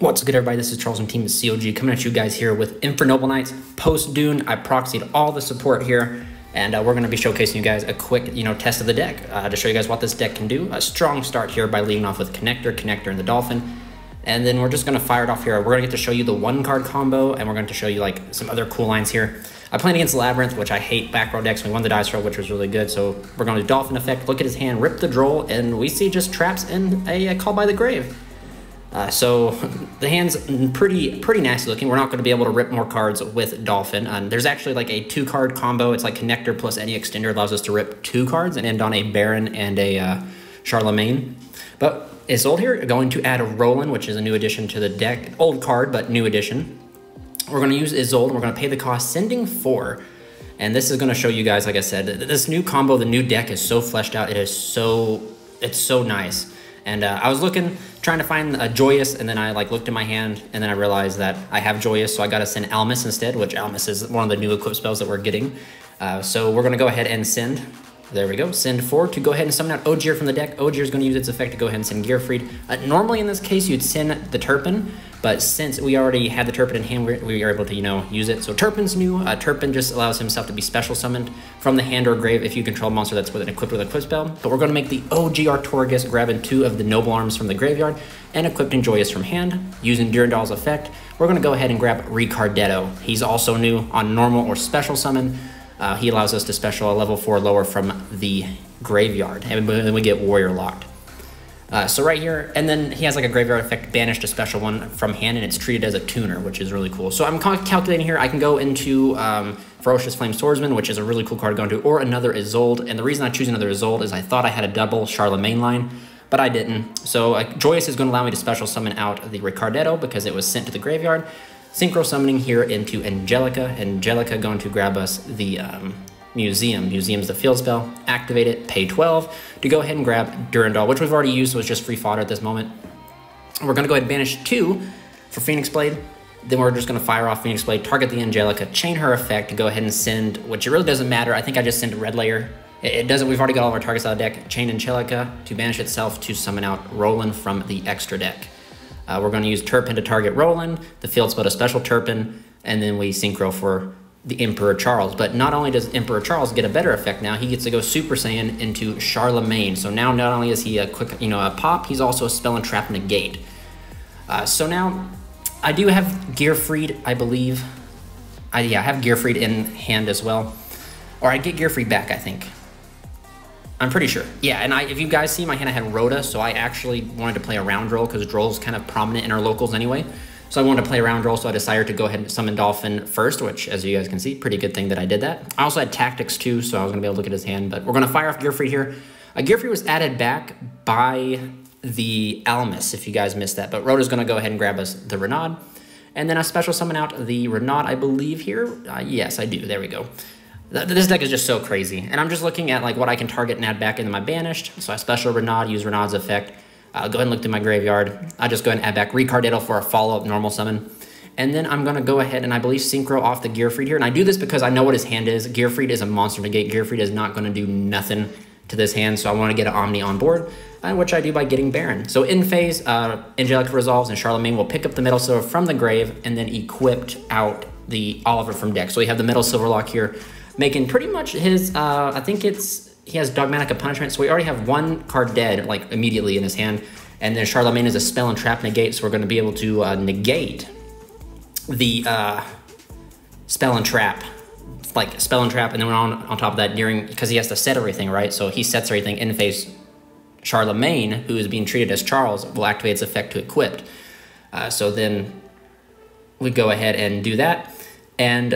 What's good, everybody? This is Charles and team is COG coming at you guys here with Infernoble Knights post Dune. I proxied all the support here, and we're going to be showcasing you guys a quick, test of the deck to show you guys what this deck can do. A strong start here by leading off with Connector, and the Dolphin, and then we're just going to fire it off here. We're going to get to show you the one card combo, and we're going to show you like some other cool lines here. I played against Labyrinth, which I hate back row decks. We won the dice roll, which was really good. So we're going to Dolphin effect. Look at his hand, rip the Droll, and we see just traps and a Call by the Grave. So the hand's pretty nasty looking. We're not going to be able to rip more cards with Dolphin. There's actually like a two-card combo. It's like Connector plus any extender allows us to rip two cards and end on a Baron and a Charlemagne. But Isolde here, going to add a Roland, which is a new addition to the deck. Old card, but new addition. We're going to use Isolde, and we're going to pay the cost, sending 4. And this is going to show you guys, like I said, this new combo, the new deck is so fleshed out. It is so, it's so nice. And I was trying to find a Joyous, and then I looked at my hand, and then I realized that I have Joyous, so I got to send Almus instead, which Almus is one of the new equip spells that we're getting. So we're going to go ahead and send. There we go. Send 4 to go ahead and summon out Ogier from the deck. Ogier is going to use its effect to go ahead and send Gearfried. Normally in this case, you'd send the Turpin, but since we already had the Turpin in hand, we are able to, use it. So Turpin's new. Turpin just allows himself to be special summoned from the hand or grave if you control a monster that's equipped with an equip spell. But we're going to make the OG Artorigas, grabbing 2 of the Noble Arms from the graveyard and equipping Joyous from hand. Using Durandal's effect, we're going to go ahead and grab Ricardetto. He's also new on normal or special summon. He allows us to special a level 4 lower from the graveyard, and then we get Warrior Locked. So right here, and then he has a graveyard effect, banished a special one from hand, and it's treated as a tuner, which is really cool. So I'm calculating here, I can go into Ferocious Flame Swordsman, which is a really cool card to go into, or another Isolde, and the reason I choose another Isolde is I thought I had a double Charlemagne line, but I didn't. So Joyous is going to allow me to special summon out the Ricardetto because it was sent to the graveyard. Synchro summoning here into Angelica. Angelica going to grab us the Museum. Museum's the field spell. Activate it, pay 12 to go ahead and grab Durandal, which we've already used, so it's just free fodder at this moment. We're going to go ahead and banish 2 for Phoenix Blade. Then we're just going to fire off Phoenix Blade, target the Angelica, chain her effect to go ahead and send, which it really doesn't matter. I think I just send a red layer. It doesn't, we've already got all of our targets out of the deck. Chain Angelica to banish itself to summon out Roland from the extra deck. We're going to use Turpin to target Roland, the field spell to special Turpin, and then we synchro for the Emperor Charles. But not only does Emperor Charles get a better effect now, he gets to go Super Saiyan into Charlemagne. So now not only is he a quick, a pop, he's also a spell and trap negate. So now I do have Gearfried, I believe. I have Gearfried in hand as well. Or I get Gearfried back, I think. I'm pretty sure. Yeah, and if you guys see my hand, I had Rhoda, so I actually wanted to play a round Droll because Droll's kind of prominent in our locals anyway. So I wanted to play a round Droll, so I decided to go ahead and summon Dolphin first, which, as you guys can see, pretty good thing that I did that. I also had Tactics too, so I was going to be able to look at his hand, but we're going to fire off Gearfried here. Gearfried was added back by the Almus, if you guys missed that, but Rhoda's going to go ahead and grab us the Renaud. And then I special summon out the Renaud, I believe, here. Yes, I do. There we go. This deck is just so crazy, and I'm just looking at what I can target and add back into my banished. So I special Renaud, use Renaud's effect. I'll go ahead and look through my graveyard. I'll just go ahead and add back Ricardetto for a follow-up normal summon. And then I'm going to go ahead and I believe synchro off the Gearfried here. And I do this because I know what his hand is. Gearfried is a monster negate. Gearfried is not going to do nothing to this hand, so I want to get an Omni on board, which I do by getting Baron. So in phase, Angelica resolves and Charlemagne will pick up the Metal Silver from the grave and then equipped out the Oliver from deck. So we have the Metal Silver Lock here, making pretty much his, I think it's, he has Dogmatic of Punishment, so we already have one card dead, immediately in his hand, and then Charlemagne is a spell and trap negate, so we're going to be able to negate the spell and trap, and then we're on top of that during, because he has to set everything, right? So he sets everything in phase. Charlemagne, who is being treated as Charles, will activate its effect to equip. So then we go ahead and do that. And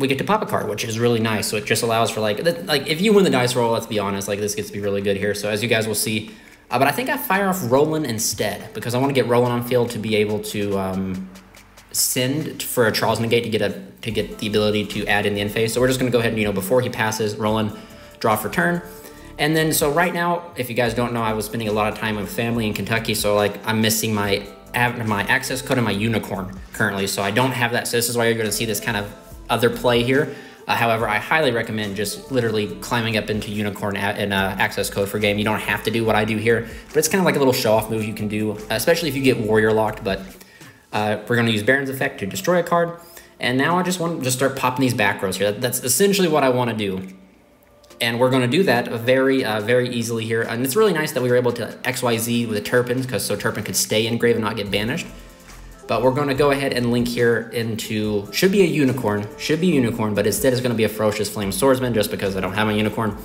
we get to pop a card, which is really nice. So it just allows for if you win the dice roll, let's be honest, this gets to be really good here. So as you guys will see, but I think I fire off Roland instead because I want to get Roland on field to be able to send for a Charles negate to get the ability to add in the end phase. So we're just going to go ahead and before he passes, Roland, draw for turn. And then so right now, if you guys don't know, I was spending a lot of time with family in Kentucky, so I'm missing my access code and my unicorn currently, so I don't have that. So this is why you're going to see this kind of other play here. However, I highly recommend just literally climbing up into unicorn and access code for game. You don't have to do what I do here, but it's kind of like a little show off move you can do, especially if you get warrior locked. But We're going to use Baron's effect to destroy a card. And now I just want to just start popping these back rows here. That's essentially what I want to do. And we're going to do that very easily here. And it's really nice that we were able to XYZ with the Turpin, because so Turpin could stay in grave and not get banished. But we're going to go ahead and link here into, should be a unicorn, but instead it's going to be a Ferocious Flame Swordsman, just because I don't have a unicorn.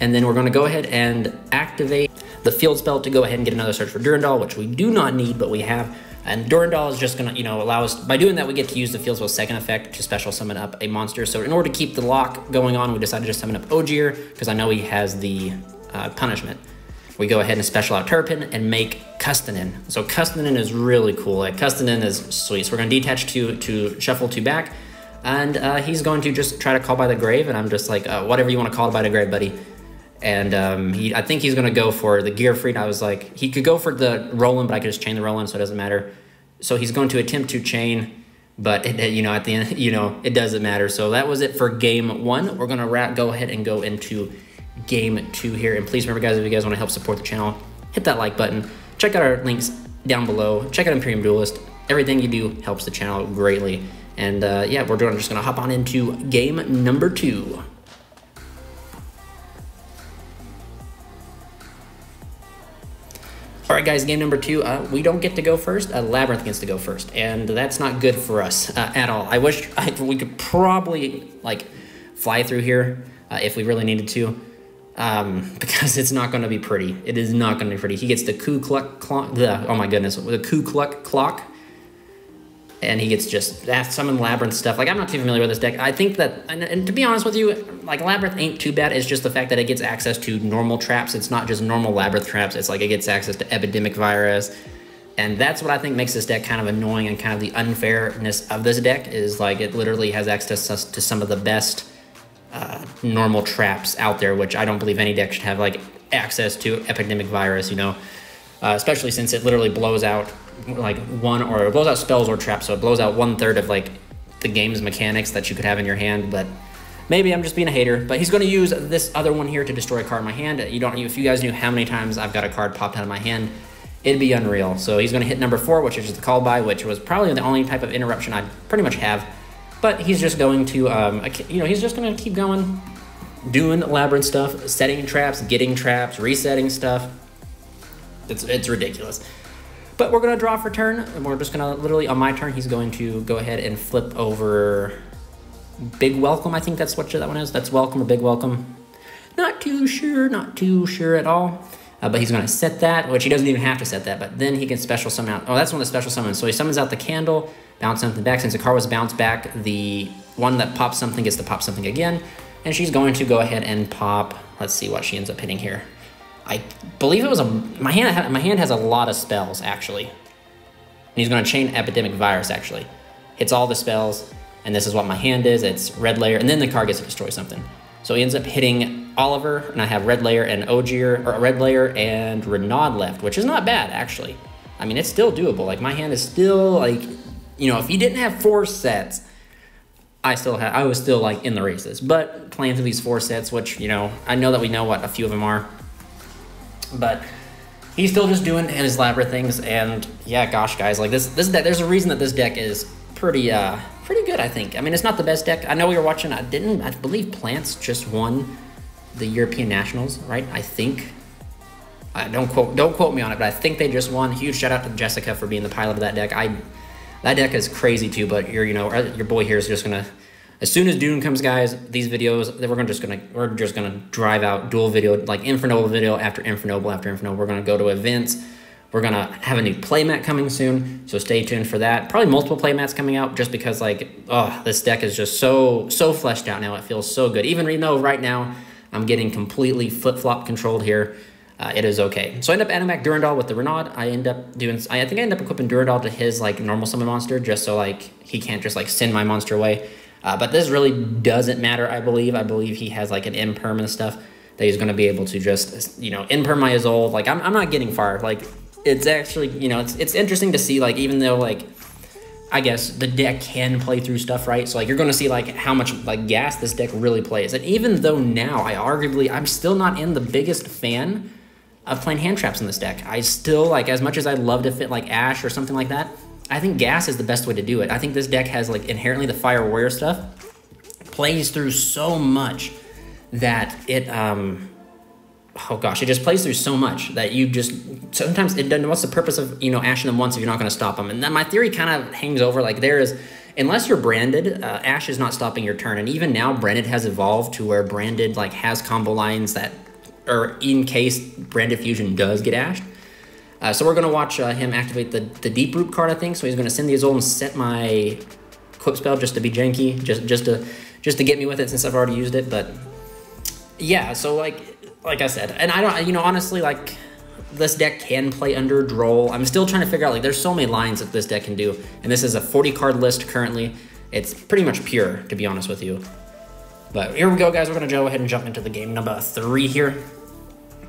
And then we're going to go ahead and activate the field spell to go ahead and get another search for Durandal, which we do not need, but we have. And Durandal is just going to, you know, allow us, by doing that, we get to use the field spell's second effect to special summon up a monster. So in order to keep the lock going on, we decided to summon up Ogier, because I know he has the punishment. We go ahead and special out Turpin and make Custennin. So Custennin is really cool. Like, Custennin is sweet. So we're going to detach two to shuffle two back. And he's going to just try to call by the grave. And I'm just like, whatever you want to call it by the grave, buddy. And I think he's going to go for the Gearfried. I was like, he could go for the Roland, but I could just chain the Roland, so it doesn't matter. So he's going to attempt to chain, but, you know, at the end, you know, it doesn't matter. So that was it for game one. We're going to go ahead and go into game two here. And please remember, guys, if you guys want to help support the channel, hit that like button. Check out our links down below. Check out Imperium Duelist. Everything you do helps the channel greatly. And yeah, we're just going to hop on into game number two. All right, guys, game number two, we don't get to go first. Labyrinth gets to go first, and that's not good for us at all. I wish we could probably, like, fly through here if we really needed to, because it's not going to be pretty. It is not going to be pretty. He gets the Ku Klux Klock. Oh, my goodness, the Ku Klux Klock, and he gets just summon Labyrinth stuff. Like, I'm not too familiar with this deck. I think that, and to be honest with you, like, Labyrinth ain't too bad. It's just the fact that it gets access to normal traps. It's not just normal Labyrinth traps. It's like it gets access to Epidemic Virus. And that's what I think makes this deck kind of annoying, and kind of the unfairness of this deck is, like, it literally has access to some of the best normal traps out there, which I don't believe any deck should have, like, access to Epidemic Virus, you know? Especially since it literally blows out like it blows out spells or traps, so it blows out 1/3 of like the game's mechanics that you could have in your hand. But maybe I'm just being a hater. But he's going to use this other one here to destroy a card in my hand. If you guys knew how many times I've got a card popped out of my hand, it'd be unreal. So he's going to hit number four, which is just the call by, which was probably the only type of interruption I pretty much have. But he's just going to he's just going to keep going, doing Labyrinth stuff, setting traps, getting traps, resetting stuff. It's ridiculous. But we're going to draw for turn, and we're just going to literally, on my turn, he's going to go ahead and flip over Big Welcome. I think that's what that one is. That's Welcome or Big Welcome. Not too sure at all. But he's going to set that, which he doesn't even have to set that, but then he can special summon out. Oh, that's one of the special summons. So he summons out the candle, bounce something back. Since the card was bounced back, the one that pops something gets to pop something again. And she's going to go ahead and pop, let's see what she ends up hitting here. I believe it was my hand has a lot of spells, actually. And he's going to chain Epidemic Virus, actually. Hits all the spells, and this is what my hand is. It's red layer, and then the card gets to destroy something. So he ends up hitting Oliver, and I have red layer and Ogier, or red layer and Renaud left, which is not bad, actually. I mean, it's still doable. Like, my hand is still, like, you know, if you didn't have four sets, I was still, like, in the races. But playing through these four sets, which, you know, I know that we know what a few of them are. But he's still just doing his Labyrinth things, and yeah, gosh, guys, like this deck, there's a reason that this deck is pretty good, I think. I mean, it's not the best deck. I know we were watching. I believe Plants just won the European Nationals, right? I think. Don't quote me on it, but I think they just won. Huge shout out to Jessica for being the pilot of that deck. That deck is crazy too. But your boy here is just gonna. As soon as Dune comes, guys, these videos, we're just gonna drive out dual video, like Infernoble video after Infernoble after Infernoble. We're gonna go to events. We're gonna have a new playmat coming soon, so stay tuned for that. Probably multiple playmats coming out, just because, like, oh, this deck is just so fleshed out now. It feels so good. Even though right now I'm getting completely flip-flop controlled here, it is okay. So I end up animating Durandal with the Renaud. I think I end up equipping Durandal to his like normal summon monster, just so like he can't just like send my monster away. But this really doesn't matter, I believe. I believe he has, like, an imperm and stuff that he's going to be able to just, you know, imperm my Isolde. Like, I'm not getting far. Like, it's actually, you know, it's interesting to see, like, even though, like, I guess the deck can play through stuff, right? So, like, you're going to see, like, how much, like, gas this deck really plays. And even though now I'm still not in the biggest fan of playing hand traps in this deck. I still, like, as much as I'd love to fit, like, Ash or something like that, I think gas is the best way to do it. I think this deck has like inherently the Fire Warrior stuff plays through so much that it, oh gosh, it just plays through so much that you just, sometimes it doesn't, what's the purpose of, you know, ashing them once if you're not going to stop them? And then my theory kind of hangs over, like there is, unless you're branded, ash is not stopping your turn. And even now branded has evolved to where branded like has combo lines that are in case branded fusion does get ashed. So we're going to watch him activate the Deep Root card, I think. So he's going to send the Isolde and set my Equip spell just to be janky, just to get me with it since I've already used it. But yeah, so like I said, and I don't, you know, honestly, like this deck can play under Droll. I'm still trying to figure out, like, there's so many lines that this deck can do, and this is a 40 card list currently. It's pretty much pure, to be honest with you. But here we go, guys. We're gonna go ahead and jump into the game number 3 here.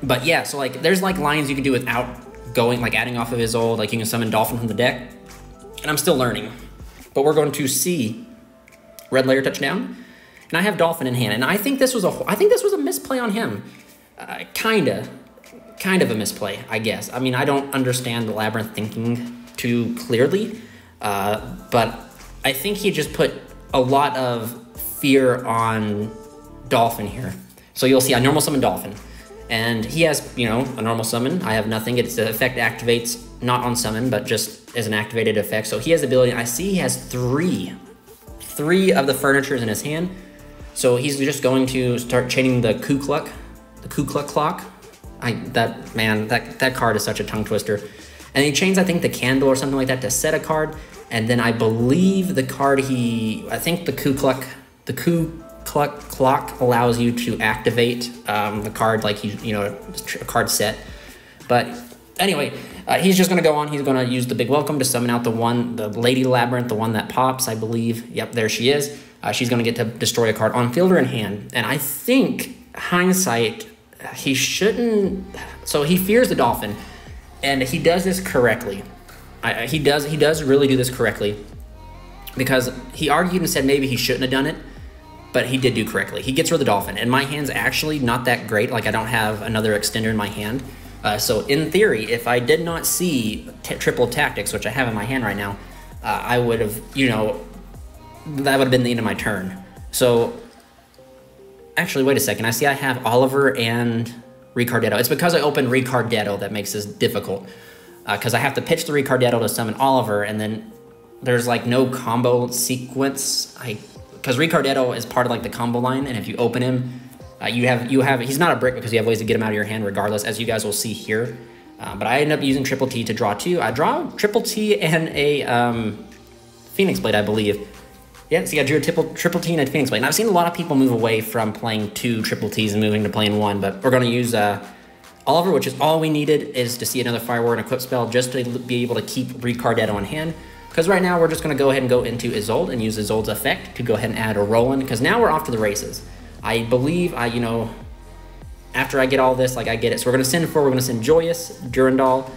But yeah, so like there's like lines you can do without going, like adding off of Isolde, like you can summon Dolphin from the deck, and I'm still learning. But we're going to see Red Layer Touchdown, and I have Dolphin in hand, and I think this was a misplay on him. Kind of a misplay, I guess. I mean, I don't understand the Labyrinth thinking too clearly, but I think he just put a lot of fear on Dolphin here. So you'll see I normal summon Dolphin, and he has, you know, a normal summon. I have nothing. It's the effect activates not on summon, but just as an activated effect. So he has the ability. I see he has three of the furnitures in his hand. So he's just going to start chaining the Ku Klux Klock. That card is such a tongue twister. And he chains, I think, the candle or something like that to set a card. And then I believe the card he, I think the Ku Klux Klock allows you to activate the card, like a card set. But anyway, he's just gonna go on. He's gonna use the Big Welcome to summon out the Lady Labyrinth, the one that pops, I believe. Yep, there she is. She's gonna get to destroy a card on field or in hand. And I think hindsight, he shouldn't. So he fears the Dolphin, and he does this correctly. He does really do this correctly, because he argued and said maybe he shouldn't have done it, but he did do correctly. He gets rid of the Dolphin, and my hand's actually not that great. Like I don't have another extender in my hand. So in theory, if I did not see Triple Tactics, which I have in my hand right now, I would have, you know, that would have been the end of my turn. So actually, wait a second. I see I have Oliver and Ricardetto. It's because I opened Ricardetto that makes this difficult, because I have to pitch the Ricardetto to summon Oliver, and then there's like no combo sequence. Because Ricardetto is part of like the combo line, and if you open him, he's not a brick because you have ways to get him out of your hand regardless, as you guys will see here. But I end up using Triple T to draw 2. I draw Triple T and a Phoenix Blade, I believe. Yeah, see, I drew a Triple T and a Phoenix Blade. And I've seen a lot of people move away from playing 2 Triple Ts and moving to playing 1, but we're going to use Oliver, which is all we needed, is to see another Fire Warrior and Equip spell just to be able to keep Ricardetto in hand. Because right now, we're just going to go ahead and go into Isolde and use Isolde's effect to go ahead and add a Roland, because now we're off to the races. I believe, you know, after I get all this, like I get it. So we're going to send Joyous, Durandal,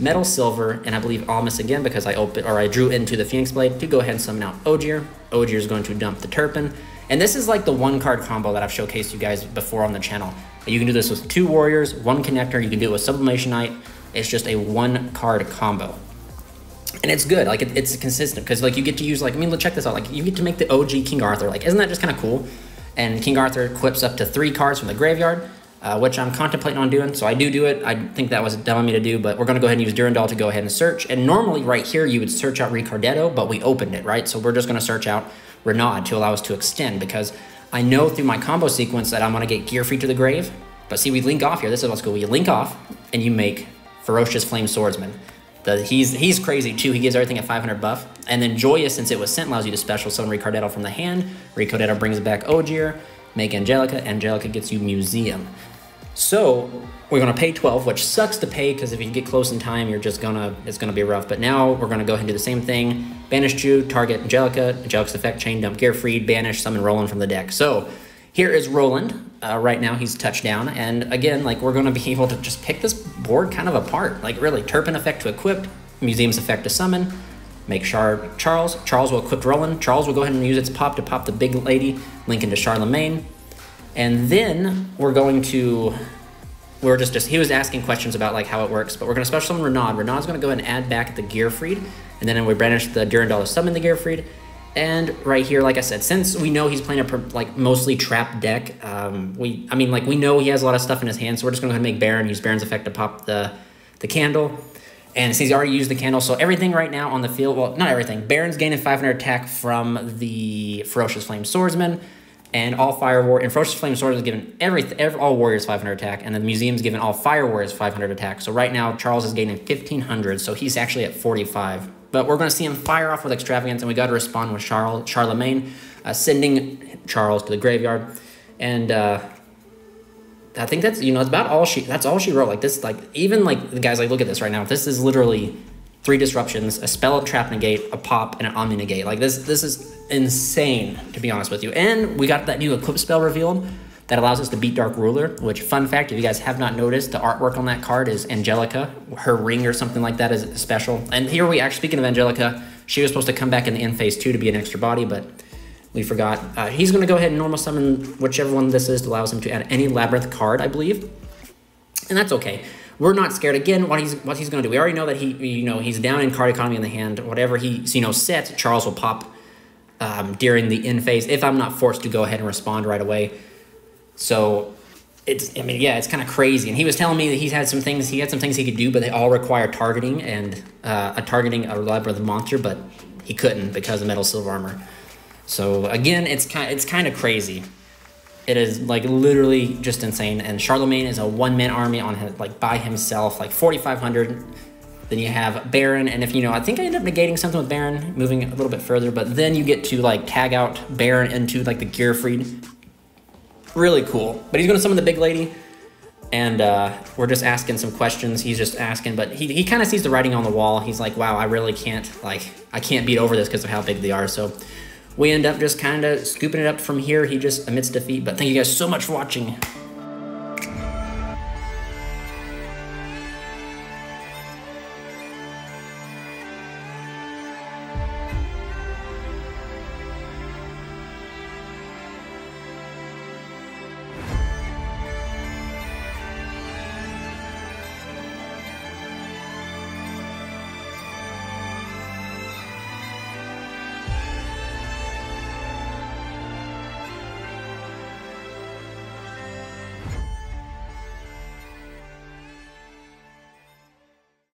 Metal Silver, and I believe Almus again, because I drew into the Phoenix Blade to go ahead and summon out Ogier. Ogier is going to dump the Turpin, and this is like the 1-card combo that I've showcased you guys before on the channel. You can do this with 2 warriors, 1 connector. You can do it with Sublimation Knight. It's just a 1-card combo, and it's good. Like it's consistent, because like you get to use, like, I mean, let's check this out. Like you get to make the OG King Arthur. Like isn't that just kind of cool? And King Arthur equips up to 3 cards from the graveyard. Which I'm contemplating on doing, so I do it. I think that was dumb of me to do, but we're gonna go ahead and use Durandal to go ahead and search. And normally right here, you would search out Ricardetto, but we opened it, right? So we're just gonna search out Renaud to allow us to extend, because I know through my combo sequence that I'm gonna get Gearfried to the grave. But see, we link off here. This is what's cool. You link off and you make Ferocious Flame Swordsman. He's crazy too. He gives everything a 500 buff. And then Joyous, since it was sent, allows you to special summon Ricardetto from the hand. Ricardetto brings back Ogier, make Angelica. Angelica gets you Museum. So we're gonna pay 12, which sucks to pay, because if you get close in time, you're just gonna, it's gonna be rough. But now we're gonna go ahead and do the same thing. Banish you, target Angelica, Angelica's effect, chain dump Gearfried, banish, summon Roland from the deck. So here is Roland. Right now he's touchdown. And again, like we're gonna be able to just pick this board kind of apart. Like really, Turpin effect to equip, Museum's effect to summon, make Charles. Charles will equip Roland. Charles will go ahead and use its pop to pop the big lady, link into Charlemagne. And then we're going to, he was asking questions about like how it works, but we're going to special summon Renaud. Renaud's going to go ahead and add back the Gearfried, And then we brandish the Durandal to summon the Gearfried. And right here, like I said, since we know he's playing a mostly trap deck, we know he has a lot of stuff in his hand, so we're just going to make Baron, use Baron's effect to pop the candle. And since he's already used the candle, so everything right now on the field, well, not everything. Baron's gaining 500 attack from the Ferocious Flame Swordsman, and all Fire Warriors, and Ferocious Flame Swordsman is given all Warriors 500 attack, and the Museum's given all Fire Warriors 500 attack. So right now, Charles is gaining 1,500, so he's actually at 45. But we're going to see him fire off with Extravagance, and we got to respond with Charlemagne, sending Charles to the graveyard. And I think that's, you know, that's all she wrote. Like this, like even like the guys, like look at this right now. This is literally 3 disruptions, a spell, a trap negate, a pop, and an omni negate. Like this is insane, to be honest with you. And we got that new Eclipse spell revealed that allows us to beat Dark Ruler, which, fun fact, if you guys have not noticed, the artwork on that card is Angelica. Her ring or something like that is special. And here we actually, speaking of Angelica, she was supposed to come back in the end phase 2 to be an extra body, but we forgot. He's going to go ahead and normal summon whichever one this is that allows him to add any Labyrinth card, I believe. And that's okay. We're not scared. Again, what he's going to do, we already know that he, you know, he's down in card economy in the hand. Whatever he, you know, sets, Charles will pop during the end phase if I'm not forced to go ahead and respond right away. So it's, I mean, yeah, it's kind of crazy. And he was telling me that he had some things he could do, but they all require targeting and targeting a Labyrinth monster, but he couldn't because of Metal Silver Armor. So again, it's kind of crazy. It is like literally just insane. And Charlemagne is a one-man army on his, like by himself, like 4,500. Then you have Baron, and if you know, I think I ended up negating something with Baron, moving a little bit further. But then you get to like tag out Baron into like the Gearfried. Really cool. But he's going to summon the big lady, and we're just asking some questions. He's just asking, but he kind of sees the writing on the wall. He's like, wow, I really can't, like, I can't beat over this because of how big they are. So we end up just kind of scooping it up from here. He just admits defeat. But thank you guys so much for watching.